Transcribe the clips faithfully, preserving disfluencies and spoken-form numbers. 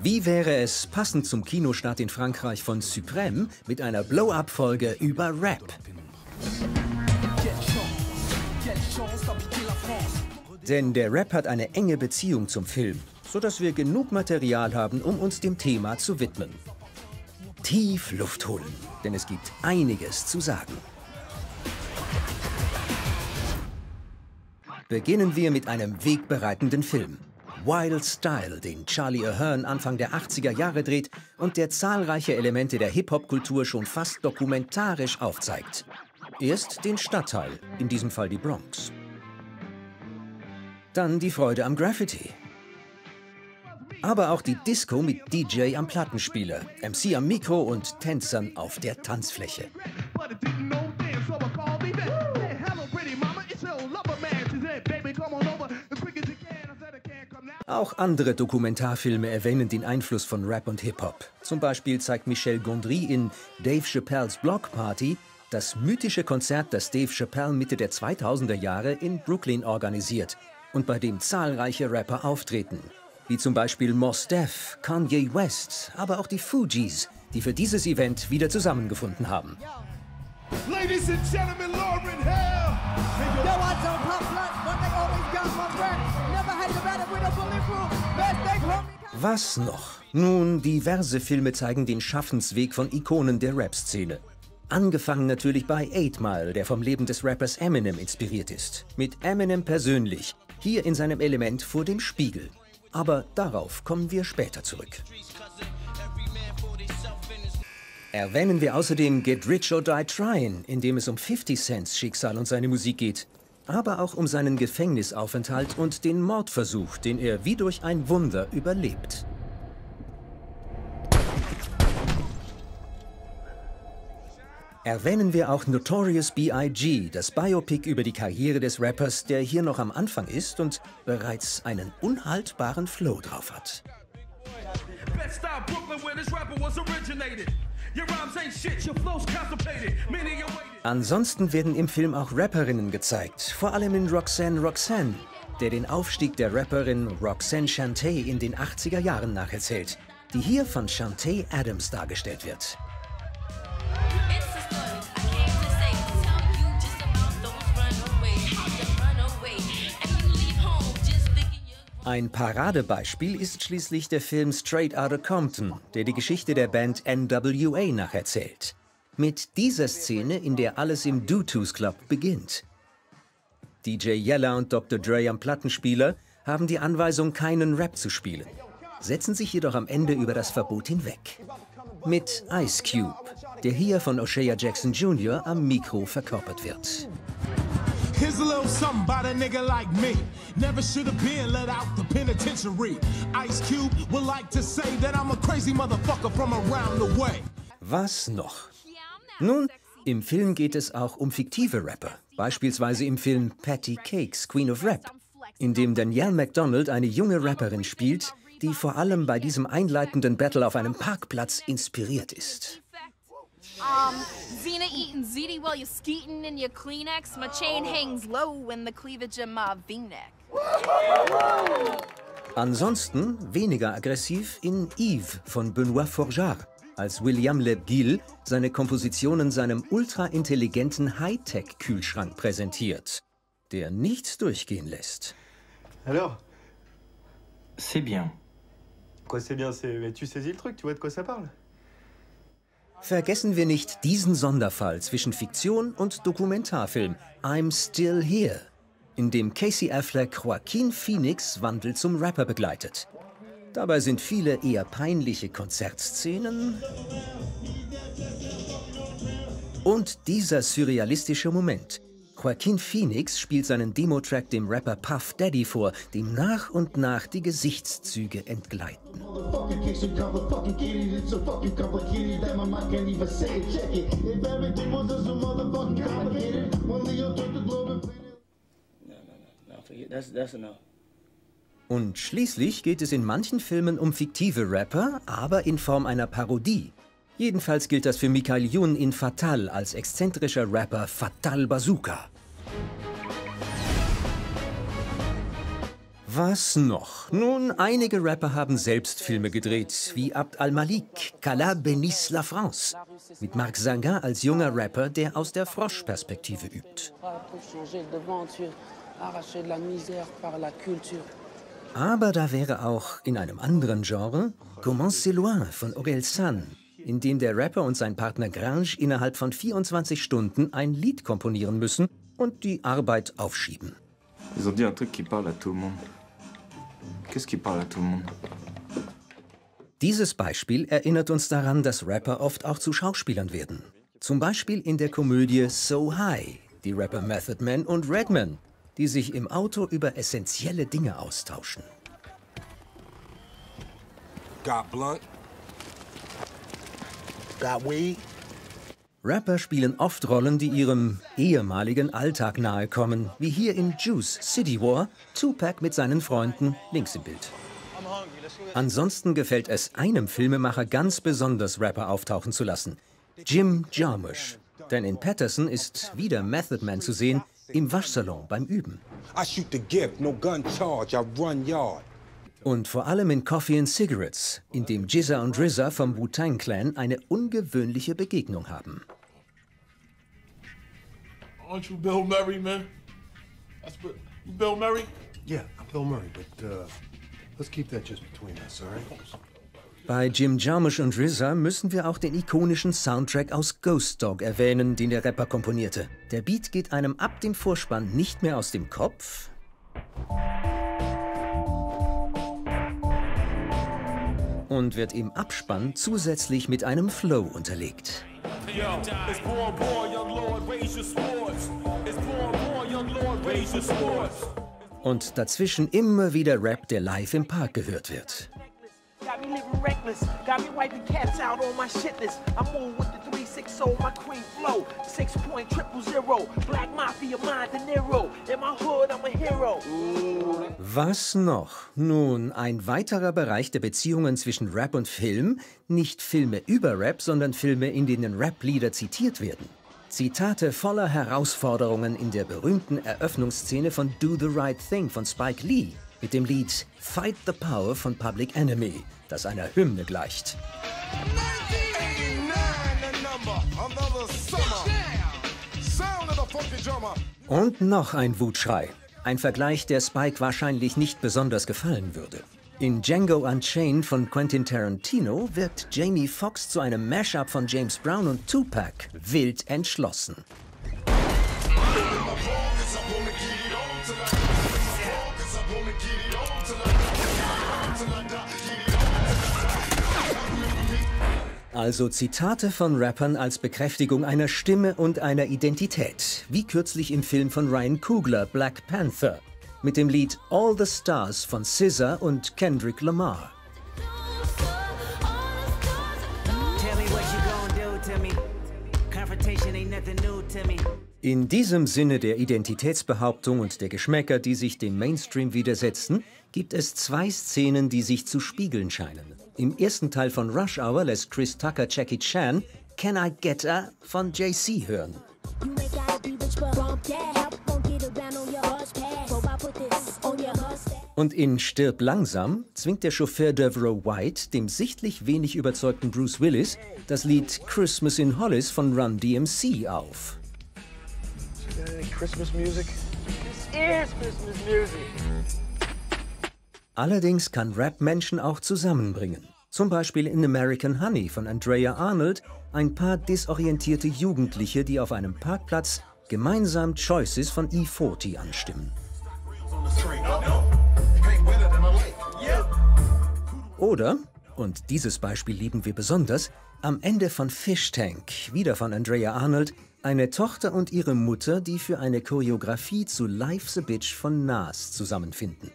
Wie wäre es, passend zum Kinostart in Frankreich von Supreme, mit einer Blow-Up-Folge über Rap? Denn der Rap hat eine enge Beziehung zum Film, sodass wir genug Material haben, um uns dem Thema zu widmen. Tief Luft holen, denn es gibt einiges zu sagen. Beginnen wir mit einem wegbereitenden Film. Wild Style, den Charlie Ahern Anfang der achtziger Jahre dreht und der zahlreiche Elemente der Hip-Hop-Kultur schon fast dokumentarisch aufzeigt. Erst den Stadtteil, in diesem Fall die Bronx. Dann die Freude am Graffiti. Aber auch die Disco mit D J am Plattenspieler, M C am Mikro und Tänzern auf der Tanzfläche. Auch andere Dokumentarfilme erwähnen den Einfluss von Rap und Hip-Hop. Zum Beispiel zeigt Michel Gondry in Dave Chappelle's Block Party das mythische Konzert, das Dave Chappelle Mitte der zweitausender Jahre in Brooklyn organisiert und bei dem zahlreiche Rapper auftreten. Wie zum Beispiel Mos Def, Kanye West, aber auch die Fugees, die für dieses Event wieder zusammengefunden haben. Ladies and Gentlemen, Lauren Hill. Was noch? Nun, diverse Filme zeigen den Schaffensweg von Ikonen der Rap-Szene. Angefangen natürlich bei eight mile, der vom Leben des Rappers Eminem inspiriert ist. Mit Eminem persönlich, hier in seinem Element vor dem Spiegel. Aber darauf kommen wir später zurück. Erwähnen wir außerdem Get Rich or Die Tryin', in dem es um fifty Cents Schicksal und seine Musik geht, aber auch um seinen Gefängnisaufenthalt und den Mordversuch, den er wie durch ein Wunder überlebt. Erwähnen wir auch Notorious B I G, das Biopic über die Karriere des Rappers, der hier noch am Anfang ist und bereits einen unhaltbaren Flow drauf hat. Ansonsten werden im Film auch Rapperinnen gezeigt, vor allem in Roxanne Roxanne, der den Aufstieg der Rapperin Roxanne Shanté in den achtziger Jahren nacherzählt, die hier von Chanté Adams dargestellt wird. Ein Paradebeispiel ist schließlich der Film Straight Outta Compton, der die Geschichte der Band N W A nacherzählt. Mit dieser Szene, in der alles im Tutus Club beginnt. D J Yella und Doktor Dre am Plattenspieler haben die Anweisung, keinen Rap zu spielen, setzen sich jedoch am Ende über das Verbot hinweg. Mit Ice Cube, der hier von O'Shea Jackson Junior am Mikro verkörpert wird. Here's a little something about a nigga like me. Never should have been let out the penitentiary. Ice Cube would like to say that I'm a crazy motherfucker from around the way. Was noch? Nun, im Film geht es auch um fiktive Rapper. Beispielsweise im Film Patty Cakes, Queen of Rap, in dem Danielle McDonald eine junge Rapperin spielt, die vor allem bei diesem einleitenden Battle auf einem Parkplatz inspiriert ist. Um, Zena eating ziti while you're skeeting in your Kleenex. My chain hangs low in the cleavage of my V-neck. Ansonsten weniger aggressiv in Eve von Benoît Forgeard, als William Lebguil seine Kompositionen seinem ultraintelligenten Hightech-Kühlschrank präsentiert, der nichts durchgehen lässt. Alors? C'est bien. Quoi c'est bien, c'est... Mais tu saisis le truc, tu vois de quoi ça parle? Vergessen wir nicht diesen Sonderfall zwischen Fiktion und Dokumentarfilm I'm Still Here, in dem Casey Affleck Joaquin Phoenix Wandel zum Rapper begleitet. Dabei sind viele eher peinliche Konzertszenen und dieser surrealistische Moment. Joaquin Phoenix spielt seinen Demo-Track dem Rapper Puff Daddy vor, dem nach und nach die Gesichtszüge entgleiten. Und schließlich geht es in manchen Filmen um fiktive Rapper, aber in Form einer Parodie. Jedenfalls gilt das für Michael Youn in Fatal als exzentrischer Rapper Fatal Bazooka. Was noch? Nun, einige Rapper haben selbst Filme gedreht, wie Abd al-Malik, Qu'Allah bénisse la France, mit Marc Zanga als junger Rapper, der aus der Froschperspektive übt. Aber da wäre auch in einem anderen Genre Comment c'est loin von Aurel San, in dem der Rapper und sein Partner Grange innerhalb von vierundzwanzig Stunden ein Lied komponieren müssen und die Arbeit aufschieben. Ils ont dit un truc qui parle à tout le monde. Qu'est-ce qui parle à tout le monde? Dieses Beispiel erinnert uns daran, dass Rapper oft auch zu Schauspielern werden. Zum Beispiel in der Komödie So High, die Rapper Method Man und Redman, die sich im Auto über essentielle Dinge austauschen. Got blunt. Got weed. Rapper spielen oft Rollen, die ihrem ehemaligen Alltag nahe kommen, wie hier in Juice City War, Tupac mit seinen Freunden, links im Bild. Ansonsten gefällt es einem Filmemacher ganz besonders, Rapper auftauchen zu lassen, Jim Jarmusch. Denn in Patterson ist wieder Method Man zu sehen, im Waschsalon beim Üben. Und vor allem in Coffee and Cigarettes, in dem Jizza und Rizza vom Wu-Tang Clan eine ungewöhnliche Begegnung haben. Aren't you Bill Murray, man? That's Bill Murray? Yeah, I'm Bill Murray, but uh, let's keep that just between us, all right? Bei Jim Jarmusch und R Z A müssen wir auch den ikonischen Soundtrack aus Ghost Dog erwähnen, den der Rapper komponierte. Der Beat geht einem ab dem Vorspann nicht mehr aus dem Kopf. Und wird im Abspann zusätzlich mit einem Flow unterlegt. Und dazwischen immer wieder Rap, der live im Park gehört wird. Was noch? Nun, ein weiterer Bereich der Beziehungen zwischen Rap und Film, nicht Filme über Rap, sondern Filme, in denen Rap-Lieder zitiert werden. Zitate voller Herausforderungen in der berühmten Eröffnungsszene von Do the Right Thing von Spike Lee. Mit dem Lied Fight the Power von Public Enemy, das einer Hymne gleicht. Und noch ein Wutschrei. Ein Vergleich, der Spike wahrscheinlich nicht besonders gefallen würde. In Django Unchained von Quentin Tarantino wirkt Jamie Foxx zu einem Mashup von James Brown und Tupac wild entschlossen. Also Zitate von Rappern als Bekräftigung einer Stimme und einer Identität, wie kürzlich im Film von Ryan Coogler, Black Panther, mit dem Lied All the Stars von S Z A und Kendrick Lamar. In diesem Sinne der Identitätsbehauptung und der Geschmäcker, die sich dem Mainstream widersetzen, gibt es zwei Szenen, die sich zu spiegeln scheinen. Im ersten Teil von Rush Hour lässt Chris Tucker Jackie Chan Can I Get A von Jay-Z hören. Und in Stirb langsam zwingt der Chauffeur Devereaux White dem sichtlich wenig überzeugten Bruce Willis das Lied Christmas in Hollis von Run D M C auf. Christmas music. This is Christmas music. Allerdings kann Rap Menschen auch zusammenbringen. Zum Beispiel in American Honey von Andrea Arnold, ein paar disorientierte Jugendliche, die auf einem Parkplatz gemeinsam Choices von E vierzig anstimmen. Oder, und dieses Beispiel lieben wir besonders, am Ende von Fish Tank, wieder von Andrea Arnold, eine Tochter und ihre Mutter, die für eine Choreografie zu Life's a Bitch von Nas zusammenfinden.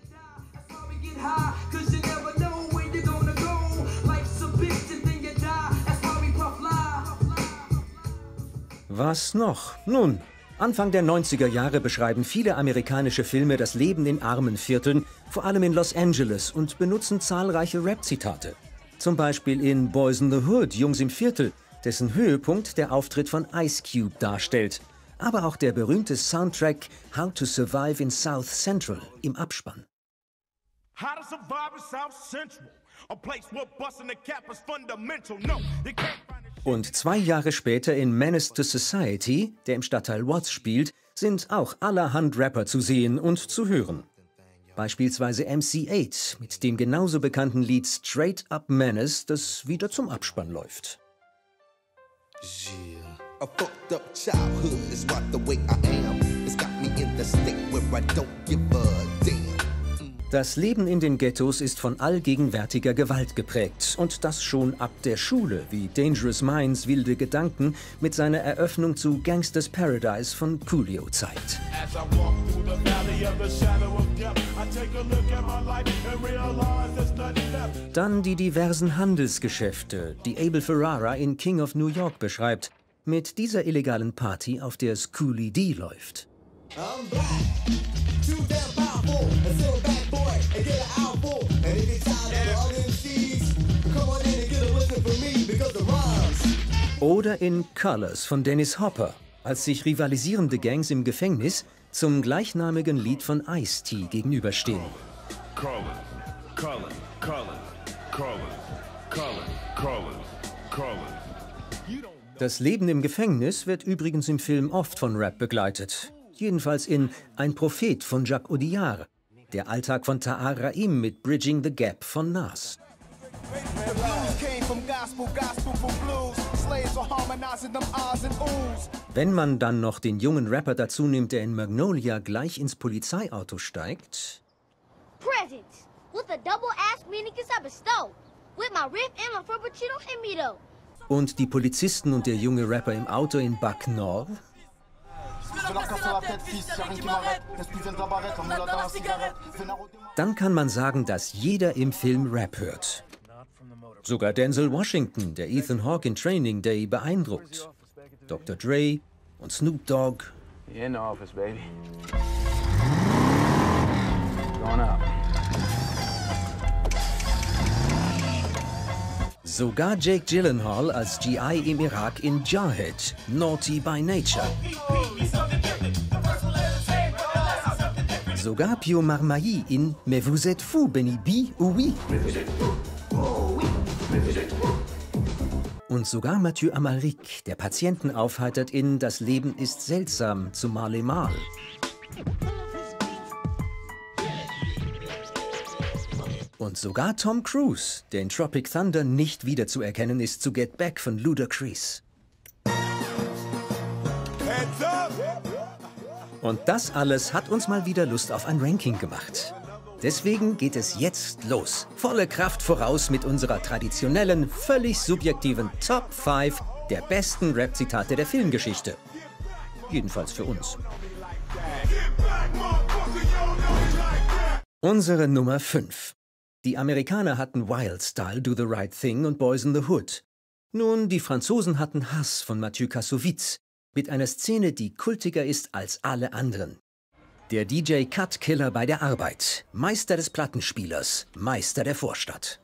Was noch? Nun, Anfang der neunziger Jahre beschreiben viele amerikanische Filme das Leben in armen Vierteln, vor allem in Los Angeles, und benutzen zahlreiche Rap-Zitate. Zum Beispiel in Boys in the Hood, Jungs im Viertel, dessen Höhepunkt der Auftritt von Ice Cube darstellt. Aber auch der berühmte Soundtrack How to Survive in South Central im Abspann. How to survive in South Central, a place where busting the cap is fundamental. No, they can't find a... Und zwei Jahre später in Menace to Society, der im Stadtteil Watts spielt, sind auch allerhand Rapper zu sehen und zu hören. Beispielsweise M C acht mit dem genauso bekannten Lied Straight Up Menace, das wieder zum Abspann läuft. Yeah. A fucked up childhood is what the way I am. It's got me in the state where I don't give a damn. Das Leben in den Ghettos ist von allgegenwärtiger Gewalt geprägt. Und das schon ab der Schule, wie Dangerous Minds wilde Gedanken mit seiner Eröffnung zu Gangsters Paradise von Coolio zeigt. Dann die diversen Handelsgeschäfte, die Abel Ferrara in King of New York beschreibt, mit dieser illegalen Party, auf der Schoolie D läuft. I'm black. Oder in Colors von Dennis Hopper, als sich rivalisierende Gangs im Gefängnis zum gleichnamigen Lied von Ice-T gegenüberstehen. Das Leben im Gefängnis wird übrigens im Film oft von Rap begleitet. Jedenfalls in Ein Prophet von Jacques Audiard, der Alltag von Tahar Rahim mit Bridging the Gap von Nas. Wenn man dann noch den jungen Rapper dazu nimmt, der in Magnolia gleich ins Polizeiauto steigt. Und die Polizisten und der junge Rapper im Auto in Backnor. Dann kann man sagen, dass jeder im Film Rap hört. Sogar Denzel Washington, der Ethan Hawke in Training Day beeindruckt. Doktor Dre und Snoop Dogg. In the office, baby. Going up. Sogar Jake Gyllenhaal als G I im Irak in Jarhead, Naughty by Nature. Sogar Pio Marmailly in Mais vous êtes fou, Benny B. Oui. Und sogar Mathieu Amalric, der Patienten aufheitert in Das Leben ist seltsam, zu Marley Marl. Und sogar Tom Cruise, der in Tropic Thunder nicht wiederzuerkennen ist, zu Get Back von Ludacris. Und das alles hat uns mal wieder Lust auf ein Ranking gemacht. Deswegen geht es jetzt los. Volle Kraft voraus mit unserer traditionellen, völlig subjektiven Top fünf der besten Rap-Zitate der Filmgeschichte. Jedenfalls für uns. Unsere Nummer fünf. Die Amerikaner hatten Wild Style, Do the Right Thing und Boys in the Hood. Nun, die Franzosen hatten Hass von Mathieu Kassovitz mit einer Szene, die kultiger ist als alle anderen. Der D J Cut Killer bei der Arbeit, Meister des Plattenspielers, Meister der Vorstadt.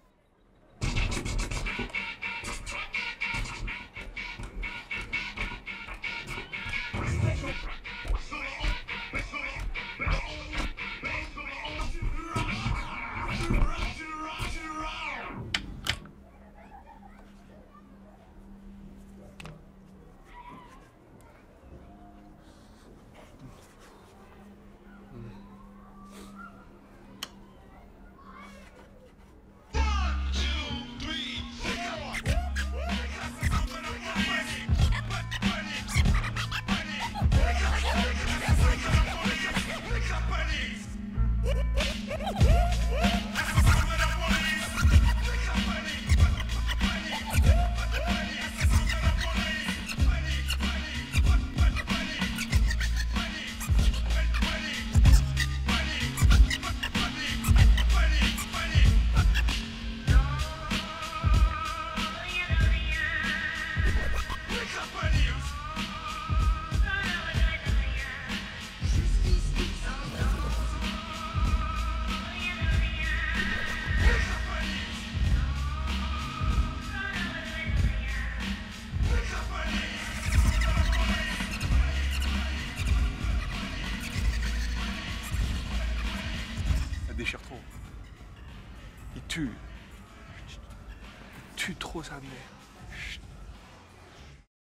Il tue. Il tue trop sa mère.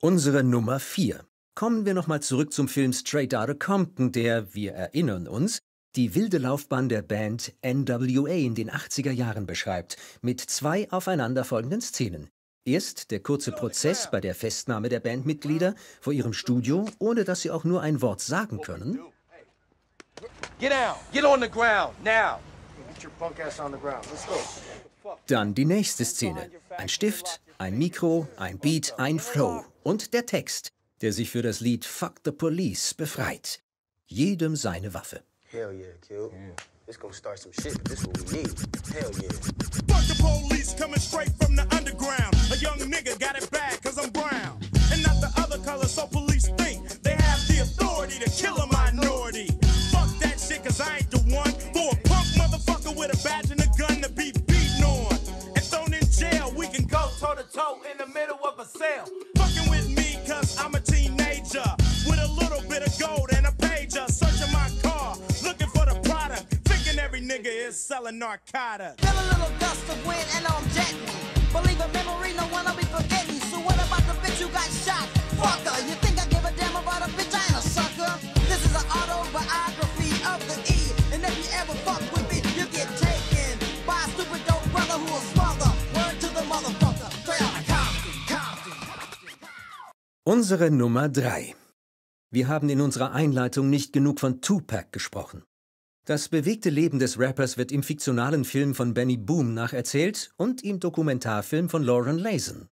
Unsere Nummer vier. Kommen wir nochmal zurück zum Film Straight Outta Compton, der, wir erinnern uns, die wilde Laufbahn der Band N W A in den achtziger Jahren beschreibt, mit zwei aufeinanderfolgenden Szenen. Erst der kurze Prozess bei der Festnahme der Bandmitglieder vor ihrem Studio, ohne dass sie auch nur ein Wort sagen können. Dann die nächste Szene. Ein Stift, ein Mikro, ein Beat, ein Flow und der Text, der sich für das Lied Fuck the Police befreit. Jedem seine Waffe. Hell yeah, kid. Yeah. It's gonna start some shit, but this is what we need. Hell yeah. Fuck the police coming straight from the underground. A young nigga got it bad cause I'm brown. And not the other color, so police think they have the authority to kill a minority. Fuck that shit cause I ain't the one for a punk motherfucker with a badge and a gun to be beaten on. And thrown in jail, we can go toe to toe in the middle of a cell. Fucking with me cause I'm a teenager. With a little bit of gold and a pager. Searching my car. Unsere Nummer drei. Wir haben in unserer Einleitung nicht genug von Tupac gesprochen. Das bewegte Leben des Rappers wird im fiktionalen Film von Benny Boom nacherzählt und im Dokumentarfilm von Lauren Lazen.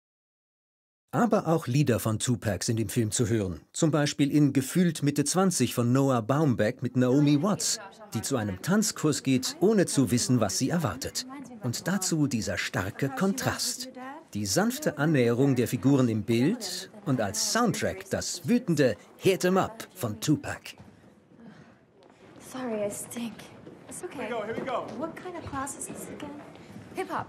Aber auch Lieder von Tupac sind im Film zu hören, zum Beispiel in Gefühlt Mitte zwanzig von Noah Baumbach mit Naomi Watts, die zu einem Tanzkurs geht, ohne zu wissen, was sie erwartet. Und dazu dieser starke Kontrast. Die sanfte Annäherung der Figuren im Bild und als Soundtrack das wütende Hit 'em Up von Tupac. Sorry, I stink. It's okay. Here we go, here we go. What kind of class is this again? Hip-hop.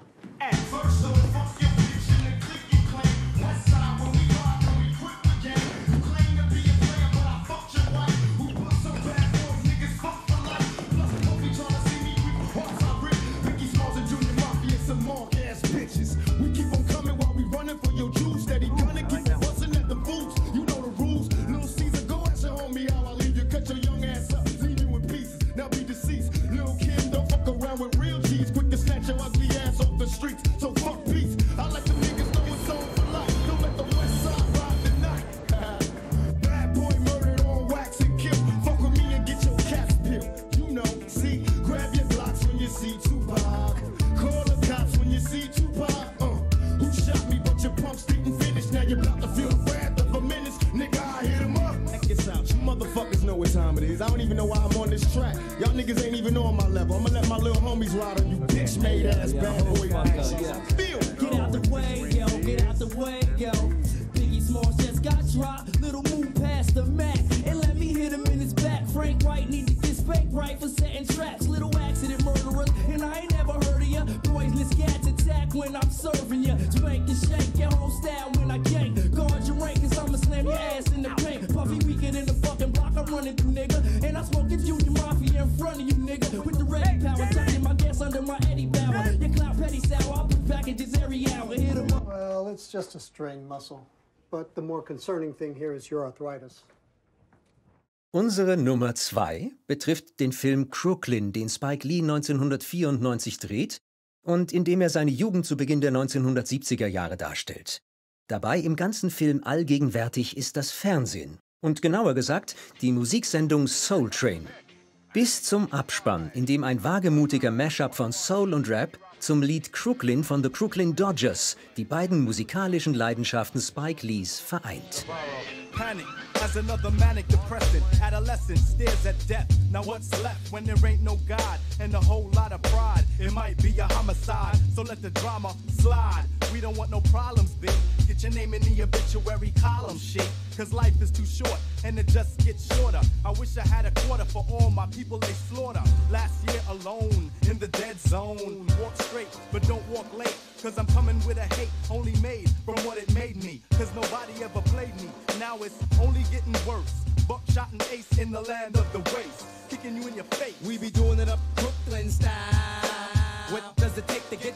Unsere Nummer zwei betrifft den Film Crooklyn, den Spike Lee neunzehnhundertvierundneunzig dreht und in dem er seine Jugend zu Beginn der neunzehnhundertsiebziger Jahre darstellt. Dabei im ganzen Film allgegenwärtig ist das Fernsehen und genauer gesagt die Musiksendung Soul Train. Bis zum Abspann, in dem ein wagemutiger Mashup von Soul und Rap zum Lied Crooklyn von The Crooklyn Dodgers die beiden musikalischen Leidenschaften Spike Lees vereint.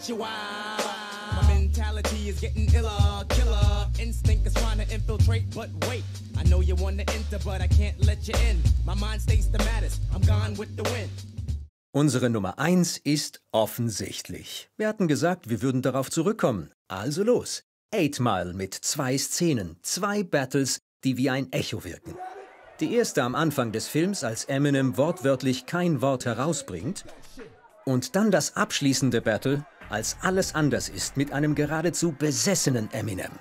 get you wild. My mentality is getting iller, killer. Instinct is trying to infiltrate, but wait. I know you want to enter, but I can't let you in. My mind stays the maddest, I'm gone with the wind. Unsere Nummer eins ist offensichtlich. Wir hatten gesagt, wir würden darauf zurückkommen. Also los. acht Mile mit zwei Szenen, zwei Battles, die wie ein Echo wirken. Die erste am Anfang des Films, als Eminem wortwörtlich kein Wort herausbringt. Und dann das abschließende Battle, als alles anders ist, mit einem geradezu besessenen Eminem.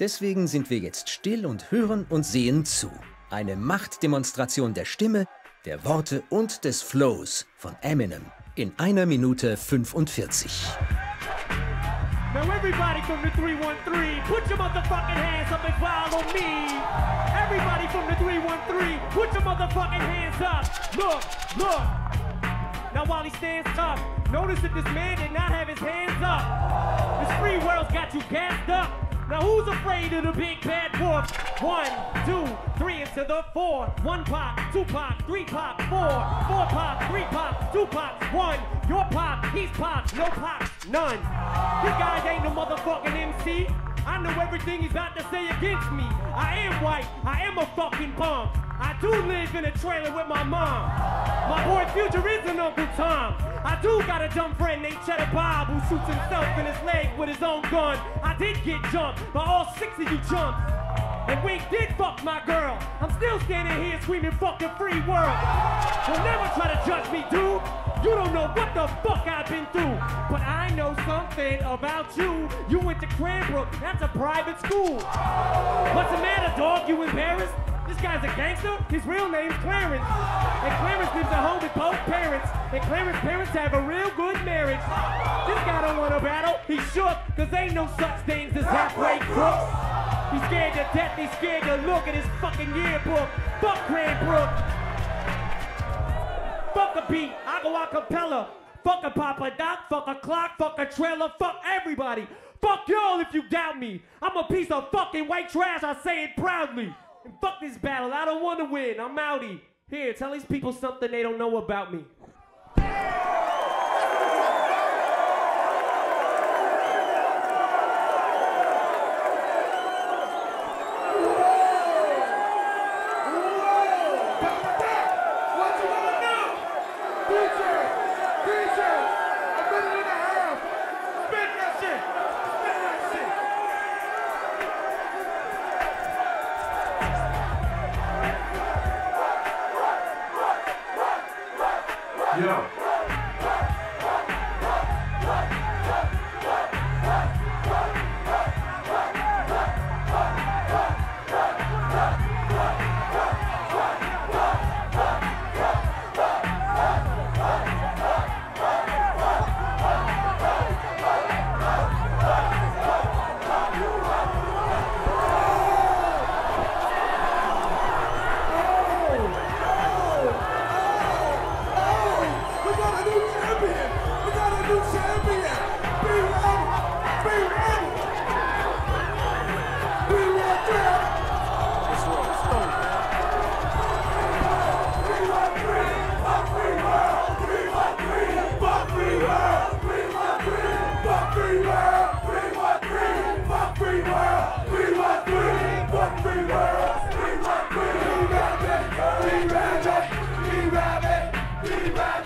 Deswegen sind wir jetzt still und hören und sehen zu. Eine Machtdemonstration der Stimme, der Worte und des Flows von Eminem in einer Minute fünfundvierzig. Now everybody from the three one three, put your motherfucking hands up and follow me. Everybody from the three one three, put your motherfucking hands up. Look, look. Now while he stands up, notice that this man did not have his hands up. This free world's got you gassed up. Now who's afraid of the big bad wolf? One, two, three, into the four. One pop, two pop, three pop, four. Four pop, three pop, two pop, one. Your pop, he's pop, no pop, none. This guy ain't no motherfucking M C. I know everything he's about to say against me. I am white, I am a fucking bum. I do live in a trailer with my mom. My boy Future is an Uncle Tom. I do got a dumb friend named Cheddar Bob who shoots himself in his leg with his own gun. I did get jumped by all six of you chumps. And Wink did fuck my girl. I'm still standing here screaming fuck the free world. Don't never try to judge me, dude. You don't know what the fuck I've been through. But I know something about you. You went to Cranbrook, that's a private school. What's the matter, dog? You embarrassed? This guy's a gangster, his real name's Clarence. And Clarence lives at home with both parents. And Clarence's parents have a real good marriage. This guy don't want to battle, he's shook. Cause ain't no such things as halfway crooks. He's scared to death, he's scared to look at his fucking yearbook. Fuck Cranbrook. Fuck a beat, I go a cappella. Fuck a Papa Doc, fuck a clock, fuck a trailer, fuck everybody. Fuck y'all if you doubt me. I'm a piece of fucking white trash, I say it proudly. And fuck this battle, I don't want to win, I'm outie. Here, tell these people something they don't know about me. We rap it, we rap it, we rap it.